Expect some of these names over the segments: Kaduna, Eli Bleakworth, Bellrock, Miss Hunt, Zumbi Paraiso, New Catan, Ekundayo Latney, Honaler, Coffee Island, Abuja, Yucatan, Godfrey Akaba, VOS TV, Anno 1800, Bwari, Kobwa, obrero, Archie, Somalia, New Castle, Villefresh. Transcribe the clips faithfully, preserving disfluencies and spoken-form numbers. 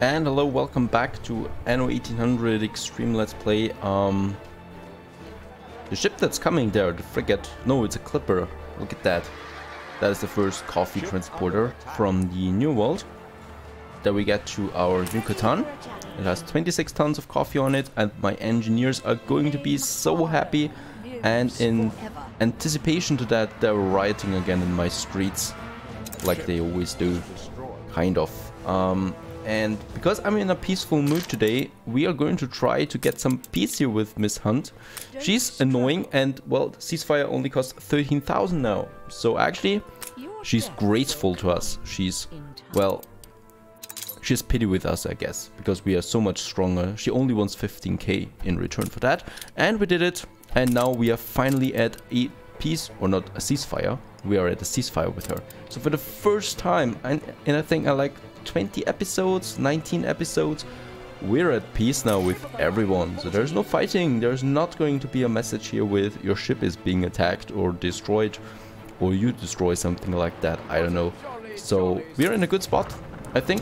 And hello, welcome back to Anno eighteen hundred Extreme Let's Play. Um, the ship that's coming there, the frigate. No, it's a clipper. Look at that. That is the first coffee transporter from the New World. Then we get to our Yucatan. It has twenty-six tons of coffee on it, and my engineers are going to be so happy. And in anticipation to that, they're rioting again in my streets, like they always do, kind of. Um, and because I'm in a peaceful mood today, we are going to try to get some peace here with Miss Hunt. She's annoying, and well, the ceasefire only costs thirteen thousand now. So actually, she's graceful to us. She's, well, she has pity with us, I guess, because we are so much stronger. She only wants fifteen K in return for that, and we did it. And now we are finally at a peace, or not a ceasefire. We are at a ceasefire with her. So for the first time, and, and I think I like twenty episodes, nineteen episodes, we're at peace now with everyone. So there's no fighting. There's not going to be a message here with your ship is being attacked or destroyed, or you destroy something like that. I don't know. So we're in a good spot, I think.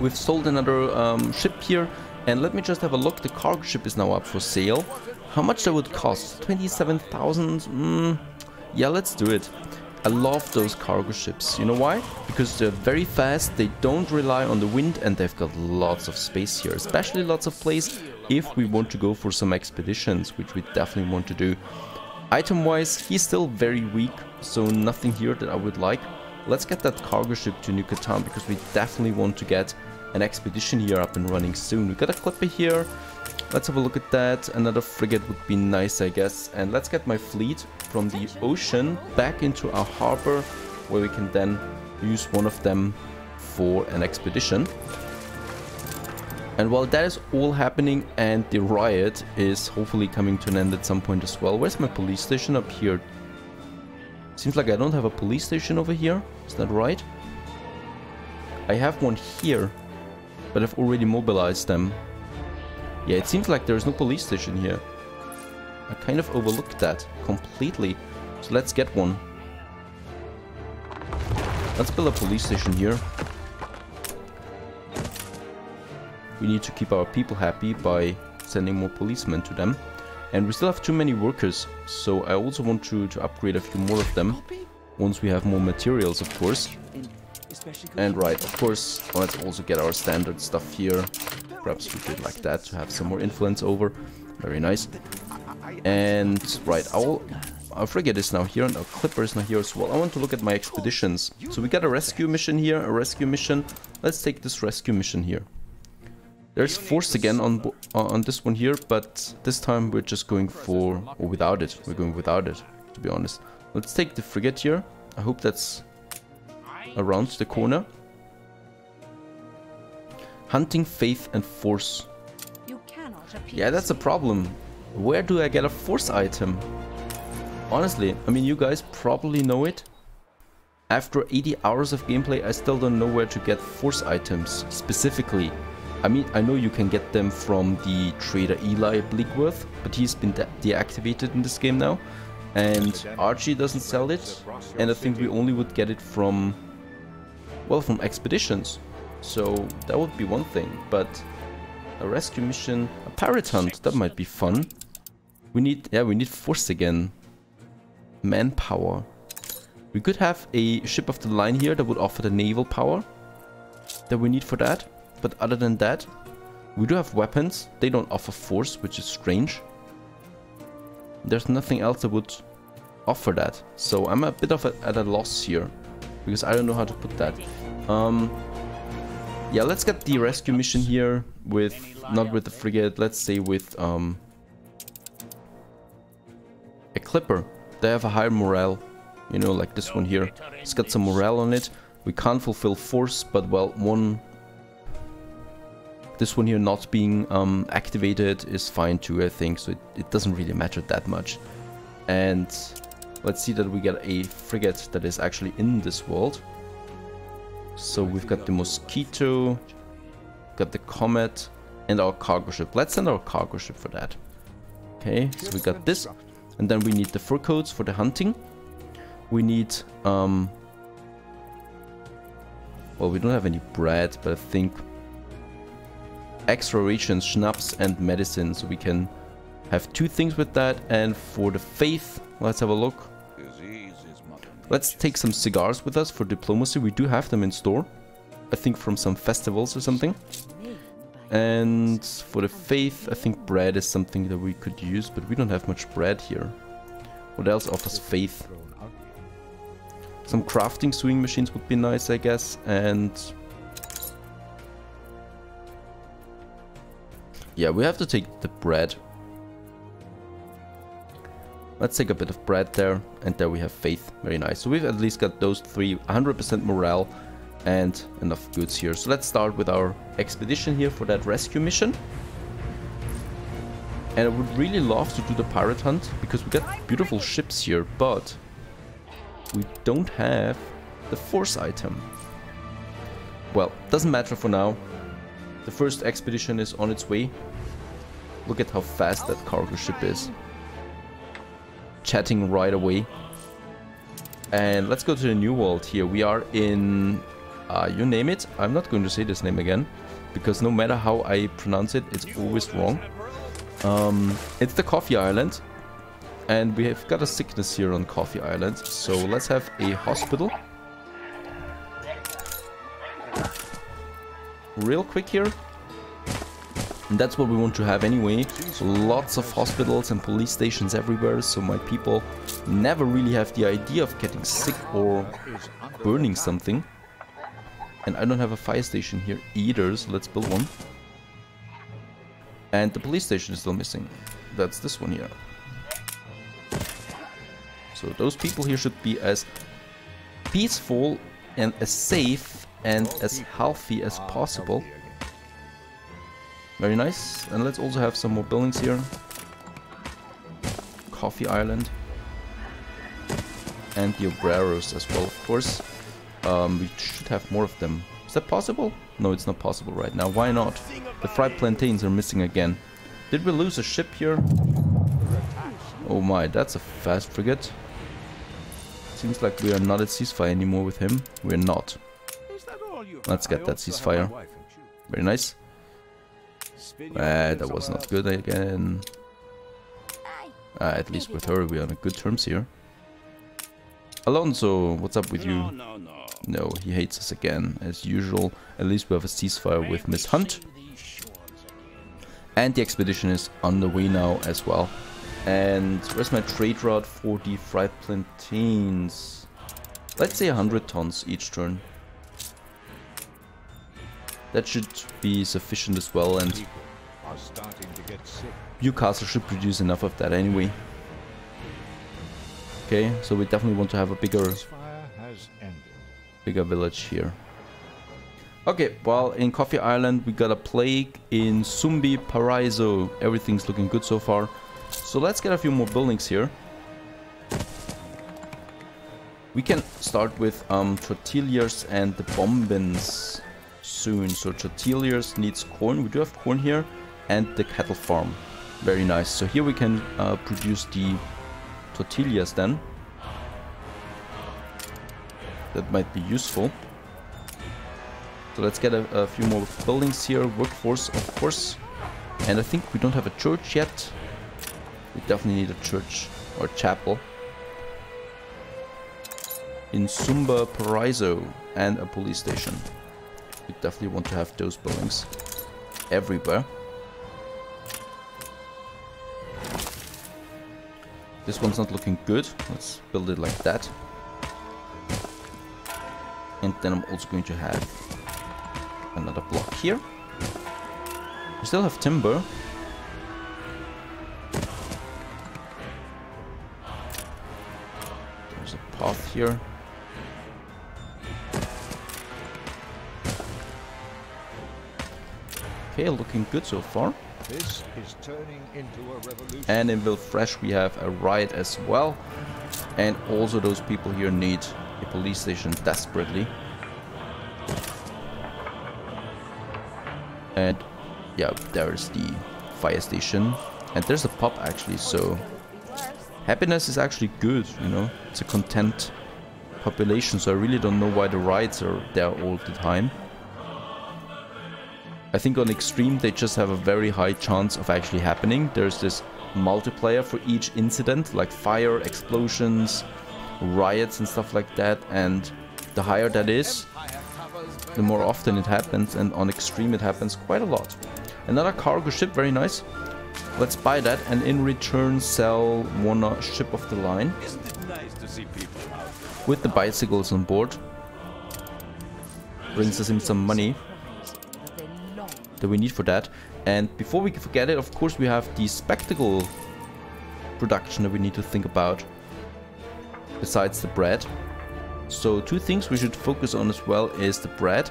We've sold another um, ship here. And let me just have a look. The cargo ship is now up for sale. How much that would cost? twenty-seven thousand? Mm, yeah, let's do it. I love those cargo ships. You know why? Because they're very fast, they don't rely on the wind, and they've got lots of space here. Especially lots of place if we want to go for some expeditions, which we definitely want to do. Item-wise, he's still very weak, so nothing here that I would like. Let's get that cargo ship to New Catan, because we definitely want to get an expedition here up and running soon. We got a clipper here. Let's have a look at that. Another frigate would be nice, I guess. And let's get my fleet from the ocean back into our harbor, where we can then use one of them for an expedition. And while that is all happening, and the riot is hopefully coming to an end at some point as well. Where's my police station up here? Seems like I don't have a police station over here. Is that right? I have one here, but I've already mobilized them. Yeah, it seems like there's no police station here. I kind of overlooked that completely. So let's get one. Let's build a police station here. We need to keep our people happy by sending more policemen to them. And we still have too many workers, so I also want to, to upgrade a few more of them. Once we have more materials, of course. And right, of course, let's also get our standard stuff here. Perhaps we did like that to have some more influence over. Very nice. And right, our, our frigate is now here, and our clipper is now here as well. I want to look at my expeditions. So we got a rescue mission here, a rescue mission. Let's take this rescue mission here. There's force again on uh, on this one here, but this time we're just going for, or without it. We're going without it, to be honest. Let's take the frigate here. I hope that's around the corner. Hunting faith and force. Yeah, that's a problem. Where do I get a force item? Honestly, I mean, you guys probably know it. After eighty hours of gameplay, I still don't know where to get force items specifically. I mean, I know you can get them from the trader Eli Bleakworth, but he's been de deactivated in this game now. And Archie doesn't sell it, and I think we only would get it from, well, from expeditions. So that would be one thing, but a rescue mission, a pirate hunt, that might be fun. We need, yeah, we need force again. Manpower. We could have a ship of the line here that would offer the naval power that we need for that. But other than that, we do have weapons. They don't offer force, which is strange. There's nothing else that would offer that. So I'm a bit of a, at a loss here, because I don't know how to put that. Um, yeah, let's get the rescue mission here with, not with the frigate, let's say with um, a clipper. They have a higher morale, you know, like this one here. It's got some morale on it. We can't fulfill force, but well, one... This one here not being um, activated is fine too, I think, so it, it doesn't really matter that much. And let's see that we get a frigate that is actually in this world. So we've got the Mosquito, got the Comet, and our cargo ship. Let's send our cargo ship for that. Okay, so we got this, and then we need the fur coats for the hunting. We need um, Well, we don't have any bread, but I think extra regions, schnapps and medicine, so we can have two things with that. And for the faith, let's have a look. Let's take some cigars with us for diplomacy. We do have them in store, I think, from some festivals or something. And for the faith, I think bread is something that we could use, but we don't have much bread here. What else offers faith? Some crafting sewing machines would be nice, I guess. And yeah, we have to take the bread. Let's take a bit of bread there, and there we have faith. Very nice. So we've at least got those three, one hundred percent morale and enough goods here. So let's start with our expedition here for that rescue mission. And I would really love to do the pirate hunt, because we got beautiful ships here, but we don't have the force item. Well, doesn't matter for now. The first expedition is on its way. Look at how fast that cargo ship is. Chatting right away. And let's go to the new world here. We are in, uh, you name it. I'm not going to say this name again, because no matter how I pronounce it, it's always wrong. Um, it's the Coffee Island. And we have got a sickness here on Coffee Island. So let's have a hospital. Real quick here. And that's what we want to have anyway. Lots of hospitals and police stations everywhere, so my people never really have the idea of getting sick or burning something. And I don't have a fire station here either, so let's build one. And the police station is still missing. That's this one here. So those people here should be as peaceful and as safe and as healthy as possible. Very nice. And let's also have some more buildings here. Coffee Island. And the obreros as well, of course. Um, we should have more of them. Is that possible? No, it's not possible right now. Why not? The fried plantains are missing again. Did we lose a ship here? Oh my, that's a fast frigate. Seems like we are not at ceasefire anymore with him. We're not. Let's get that ceasefire. Very nice. Uh, that was not good again. Uh, at least with her, we are on good terms here. Alonso, what's up with you? No, he hates us again, as usual. At least we have a ceasefire with Miss Hunt. And the expedition is on the way now as well. And where's my trade route for the fried plantains? Let's say one hundred tons each turn. That should be sufficient as well, and New Castle should produce enough of that anyway. Okay, so we definitely want to have a bigger, bigger village here. Okay, well, in Coffee Island we got a plague. In Zumbi Paraiso, everything's looking good so far. So let's get a few more buildings here. We can start with um, tortillas and the bombins soon. So tortillas needs corn. We do have corn here, and the cattle farm. Very nice. So here we can uh, produce the tortillas then. That might be useful. So let's get a, a few more buildings here. Workforce, of course. And I think we don't have a church yet. We definitely need a church or a chapel in Zumbi Paraiso, and a police station. We definitely want to have those buildings everywhere. This one's not looking good. Let's build it like that. And then I'm also going to have another block here. We still have timber. There's a path here. Okay, looking good so far. This is turning into a revolution. And in Villefresh we have a riot as well. And also those people here need a police station desperately. And yeah, there's the fire station. And there's a pub actually, so happiness is actually good, you know. It's a content population, so I really don't know why the rides are there all the time. I think on Extreme they just have a very high chance of actually happening. There's this multiplier for each incident, like fire, explosions, riots and stuff like that, and the higher that is, the more often it happens, and on Extreme it happens quite a lot. Another cargo ship, very nice. Let's buy that and in return sell one ship of the line. Isn't it nice to see people out there? With the bicycles on board. Brings us in some money that we need for that. And before we forget it, of course, we have the spectacle production that we need to think about. Besides the bread. So two things we should focus on as well is the bread,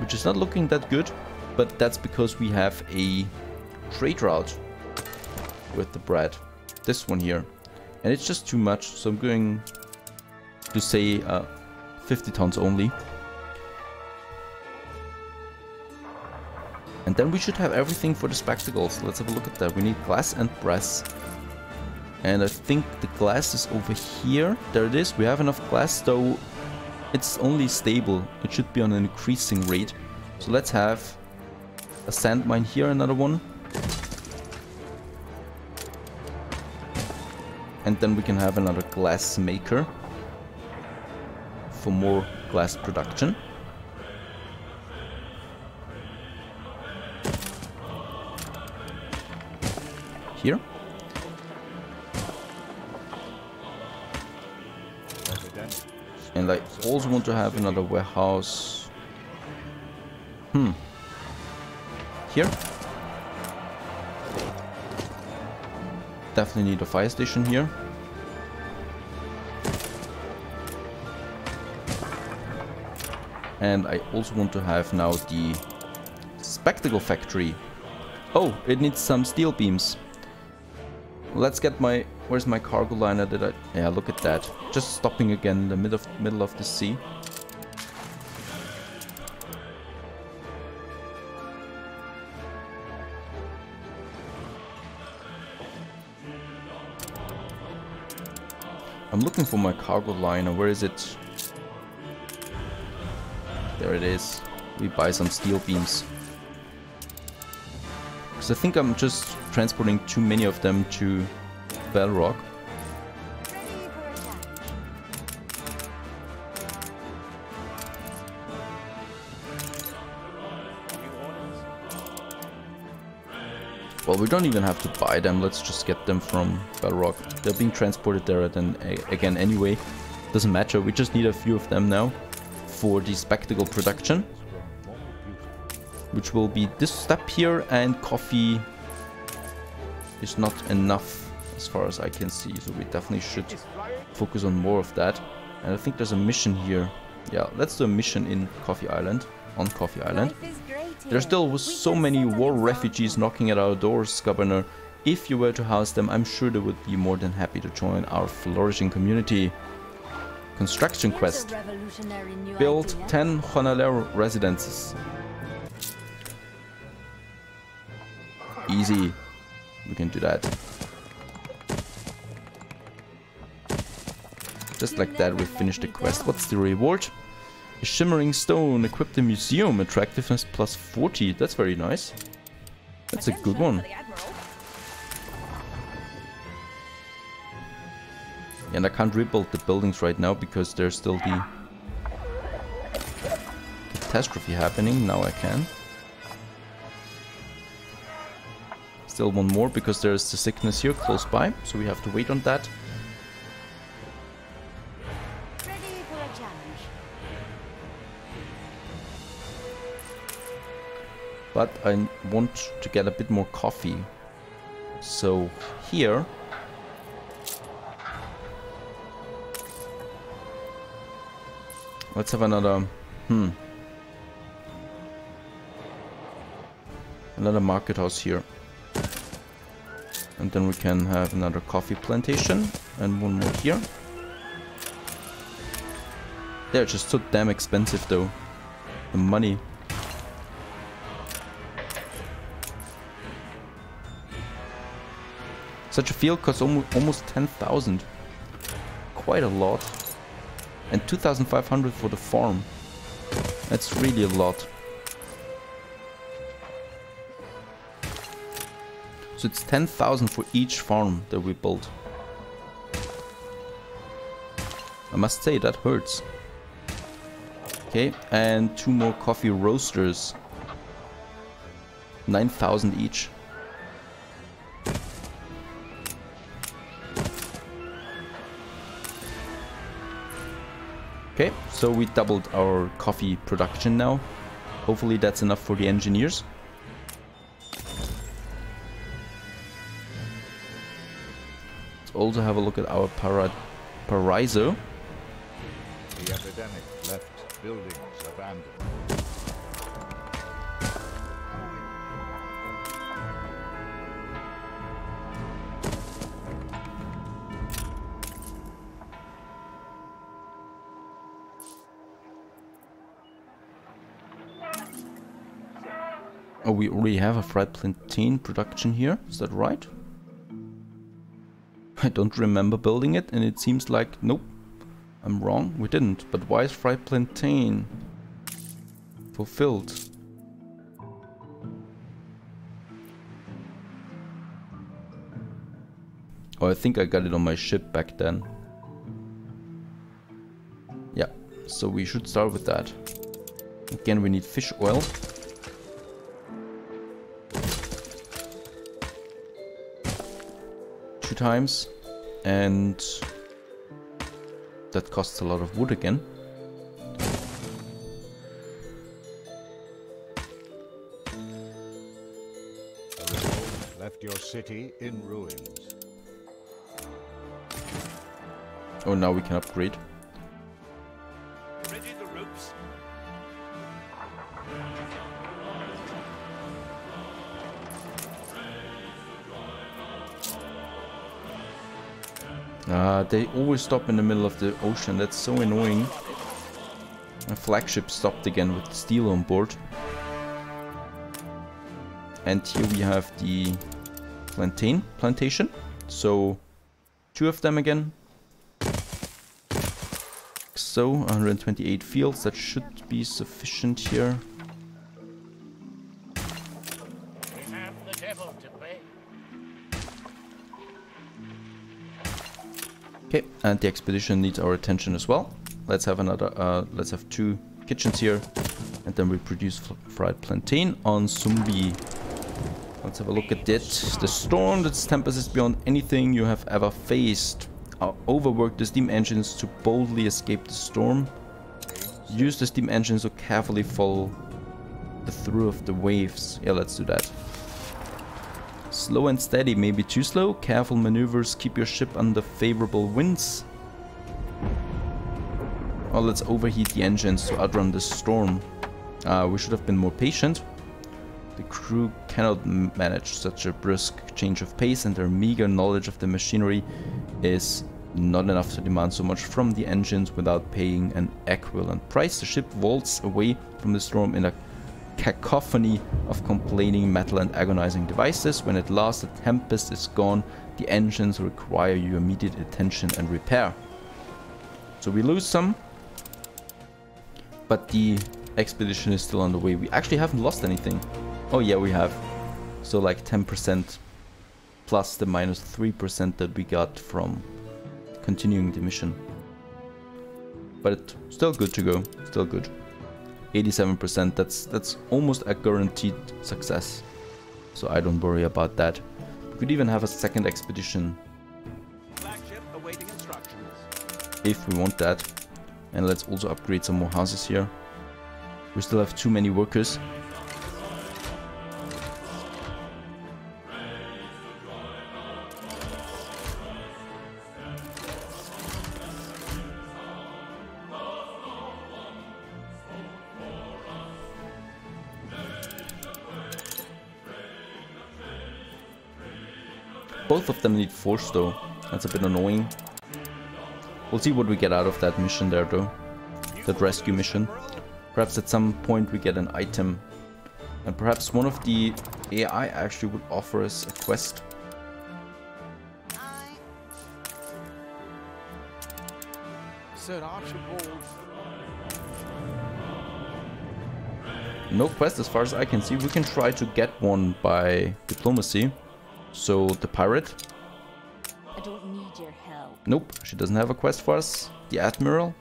which is not looking that good, but that's because we have a trade route with the bread, this one here, and it's just too much, so I'm going to say uh, fifty tons only. And then we should have everything for the spectacles. Let's have a look at that. We need glass and brass, and I think the glass is over here. There it is. We have enough glass, though it's only stable. It should be on an increasing rate. So let's have a sand mine here, another one. And then we can have another glass maker for more glass production. Here. And I also want to have another warehouse. Hmm. Here. Definitely need a fire station here. And I also want to have now the spectacle factory. Oh, it needs some steel beams. Let's get my... Where's my cargo liner? Did I... Yeah, look at that. Just stopping again in the mid of, middle of the sea. I'm looking for my cargo liner. Where is it? There it is. We buy some steel beams. Because I think I'm just transporting too many of them to Bellrock. Well, we don't even have to buy them, let's just get them from Bellrock. They're being transported there at an, again anyway. Doesn't matter, we just need a few of them now for the spectacle production. Which will be this step here, and coffee is not enough as far as I can see. So we definitely should focus on more of that. And I think there's a mission here. Yeah, let's do a mission in Coffee Island, on Coffee Island. There still was so many war refugees knocking at our doors, Governor. If you were to house them, I'm sure they would be more than happy to join our flourishing community. Construction quest. Build ten Honaler residences. Easy. We can do that. Just like that, we finished the quest. What's the reward? A shimmering stone, equipped the museum, attractiveness plus forty. That's very nice. That's a good one. And I can't rebuild the buildings right now because there's still the catastrophe happening. Now I can. Still one more because there's the sickness here close by. So we have to wait on that. But I want to get a bit more coffee. So here. Let's have another, hmm. Another market house here. And then we can have another coffee plantation. And one more here. They're just so damn expensive though. The money. Such a field costs almost ten thousand. Quite a lot. and two thousand five hundred for the farm. That's really a lot. So it's ten thousand for each farm that we built. I must say, that hurts. Okay, and two more coffee roasters. nine thousand each. Okay, so we doubled our coffee production now. Hopefully that's enough for the engineers. Let's also have a look at our para Paraiso. The epidemic left buildings abandoned. Oh, we already have a fried plantain production here, is that right? I don't remember building it, and it seems like, nope, I'm wrong, we didn't. But why is fried plantain fulfilled? Oh, I think I got it on my ship back then. Yeah, so we should start with that. Again, we need fish oil. Times, and that costs a lot of wood again. The revolt left your city in ruins. Oh, now we can upgrade. Ready the ropes. Uh, they always stop in the middle of the ocean, that's so annoying. My flagship stopped again with steel on board. And here we have the plantain plantation. So, two of them again. So, one hundred twenty-eight fields, that should be sufficient here. We have the devil to pay. Okay, and the expedition needs our attention as well. Let's have another, uh, let's have two kitchens here. And then we produce fried plantain on Zumbi. Let's have a look at it. The storm that's tempest is beyond anything you have ever faced. I'll overwork the steam engines to boldly escape the storm. Use the steam engines to carefully follow the through of the waves. Yeah, let's do that. Slow and steady, maybe too slow. Careful maneuvers, keep your ship under favorable winds. Oh, let's overheat the engines to outrun the storm. Uh, we should have been more patient. The crew cannot manage such a brisk change of pace, and their meager knowledge of the machinery is not enough to demand so much from the engines without paying an equivalent price. The ship vaults away from the storm in a cacophony of complaining metal and agonizing devices. When at last the tempest is gone, the engines require your immediate attention and repair. So we lose some, but the expedition is still on the way. We actually haven't lost anything. Oh yeah, we have. So like ten percent plus the minus three percent that we got from continuing the mission. But still good to go, still good. eighty-seven percent, that's that's almost a guaranteed success, so I don't worry about that. We could even have a second expedition if we want that. And let's also upgrade some more houses here. We still have too many workers. Both of them need force though, that's a bit annoying. We'll see what we get out of that mission there though, that rescue mission. Perhaps at some point we get an item, and perhaps one of the A I actually would offer us a quest. Sir Archibald. No quest as far as I can see. We can try to get one by diplomacy. So the pirate. I don't need your help. Nope, she doesn't have a quest for us. The admiral.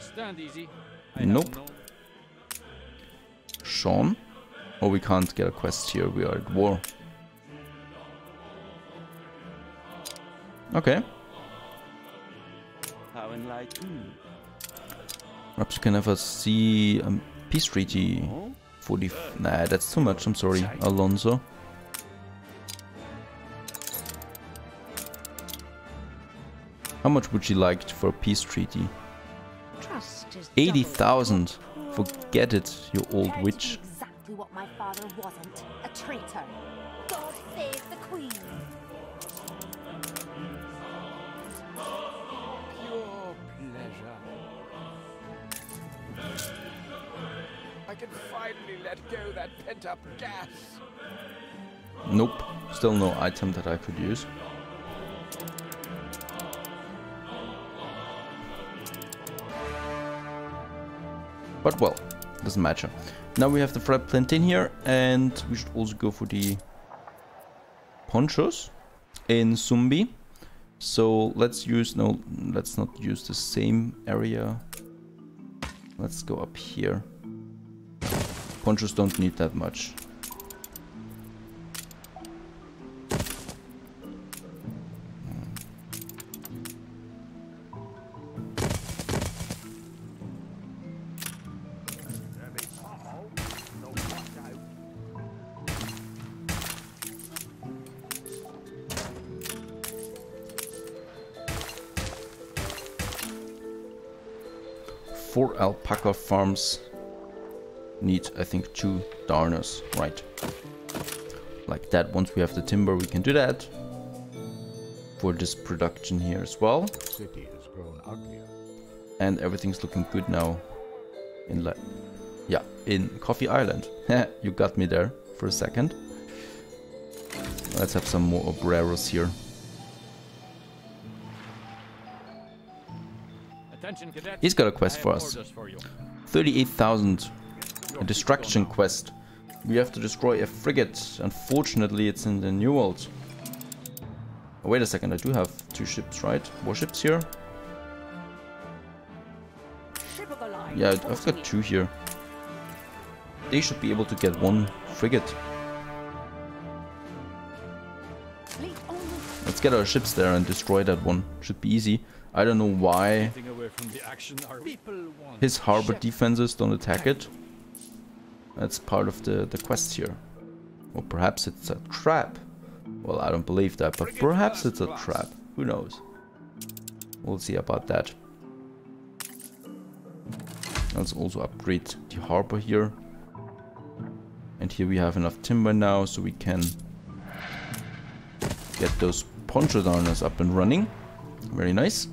Stand easy. Nope. Sean. Oh, we can't get a quest here. We are at war. Okay. How enlightened. Perhaps you can have us see a peace treaty. forty. Nah, that's too much. I'm sorry, Alonso. How much would you like for a peace treaty? eighty thousand. Forget it, you old witch. Exactly what my father wasn't, a traitor. God save the queen. Pure pleasure. I can finally let go that pent-up gas. Nope, still no item that I could use. But well, doesn't matter. Now we have the fried plantain here, and we should also go for the ponchos in Zumbi. So let's use, no, let's not use the same area. Let's go up here. Ponchos don't need that much. Four alpaca farms need, I think, two darners, right? Like that. Once we have the timber, we can do that for this production here as well. City has grown uglier. And everything's looking good now. In like, yeah, in Coffee Island. You got me there for a second. Let's have some more obreros here. He's got a quest for us. thirty-eight thousand. A destruction quest. We have to destroy a frigate. Unfortunately, it's in the New World. Oh, wait a second. I do have two ships, right? Warships here. Yeah, I've got two here. They should be able to get one frigate. Let's get our ships there and destroy that one. Should be easy. I don't know why his harbor defenses don't attack it. That's part of the, the quest here. Or perhaps it's a trap. Well, I don't believe that, but perhaps it's a trap. Who knows? We'll see about that. Let's also upgrade the harbor here. And here we have enough timber now, so we can get those poncho darners up and running. Very nice.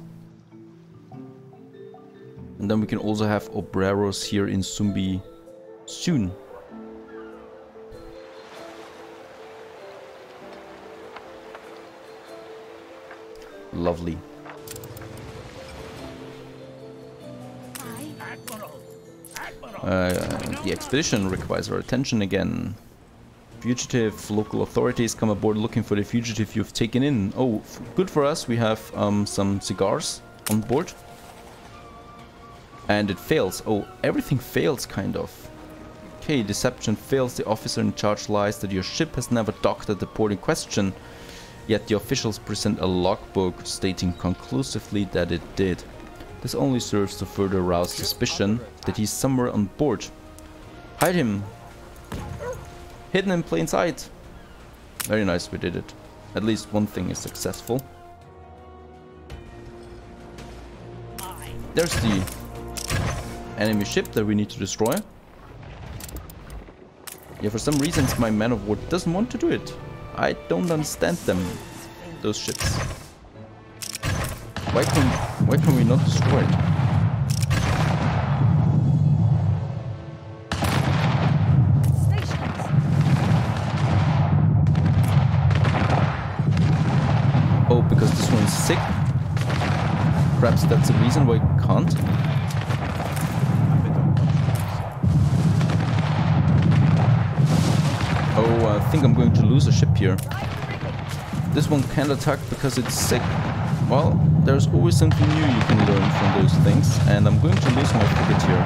And then we can also have obreros here in Zumbi soon. Lovely. Uh, the expedition requires our attention again. Fugitive, local authorities come aboard looking for the fugitive you've taken in. Oh, f good for us. We have um, some cigars on board. And it fails. Oh, everything fails, kind of. Okay, deception fails. The officer in charge lies that your ship has never docked at the port in question. Yet the officials present a logbook stating conclusively that it did. This only serves to further arouse suspicion that he's somewhere on board. Hide him. Hidden in plain sight. Very nice, we did it. At least one thing is successful. There's the enemy ship that we need to destroy. Yeah, for some reasons my man of war doesn't want to do it. I don't understand them, those ships. Why can, why can we not destroy it? Sick. Perhaps that's the reason why I Hunt. Oh, I think I'm going to lose a ship here. This one can't attack because it's sick. Well, there's always something new you can learn from those things, and I'm going to lose my frigate here.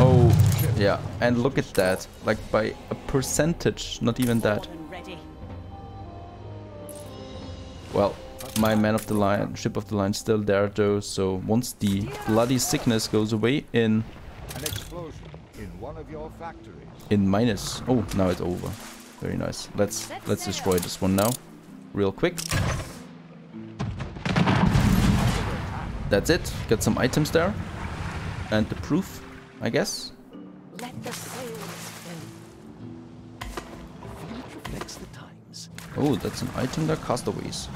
Oh, yeah, and look at that, like by a percentage, not even that. Well, my man of the line, ship of the line still there though, so once the bloody sickness goes away in... An explosion in one of your factories. In minus. Oh, now it's over. Very nice. Let's, let's destroy this one now. Real quick. That's it. Got some items there. And the proof, I guess. Let the sails fill. Reflects the times. Oh, that's an item there. Castaways.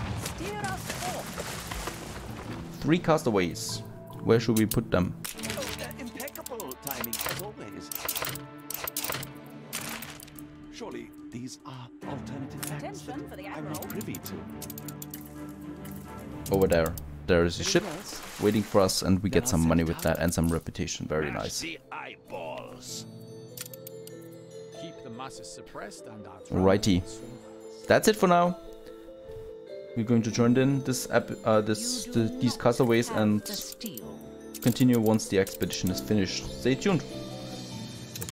Three castaways. Where should we put them? Impeccable timing as always. Surely these are alternative facts I'm not privy to. Over there, there is a ship waiting for us, and we get some money with that and some reputation. Very nice. Alrighty, that's it for now. We're going to join in this app, uh, this the, these castaways and continue once the expedition is finished. Stay tuned.